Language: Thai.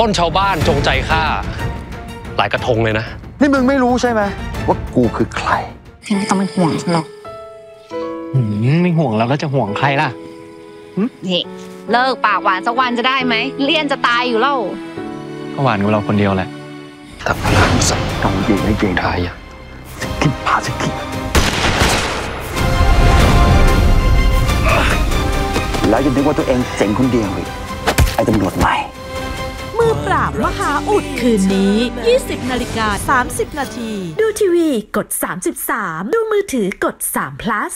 ต้นชาวบ้านจงใจฆ่าหลายกระทงเลยนะนี่มึงไม่รู้ใช่ไหมว่ากูคือใครพี่ไม่ต้องเป็นห่วงฉันหรอกไม่ห่วงแล้วแล้วจะห่วงใครล่ะนี่เลิกปากหวานสักวันจะได้ไหมเลี่ยนจะตายอยู่เล่าก็หวานกับเราคนเดียวแหละแต่พลังสัตว์ต้องอยู่ในเกณฑ์ไทยอะสักกิพาสักกิแล้วจะนึกว่าตัวเองเจ๋งคนเดียวเลยไอ้ตำรวจใหม่มือปราบมหาอุดคืนนี้ 20:30 น.ดูทีวีกด33ดูมือถือกด3 plus